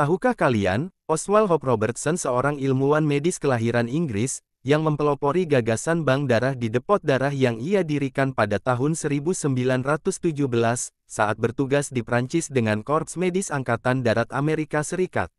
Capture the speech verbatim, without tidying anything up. Tahukah kalian, Oswald Hope Robertson seorang ilmuwan medis kelahiran Inggris, yang mempelopori gagasan bank darah di depot darah yang ia dirikan pada tahun seribu sembilan ratus tujuh belas, saat bertugas di Prancis dengan Korps Medis Angkatan Darat Amerika Serikat.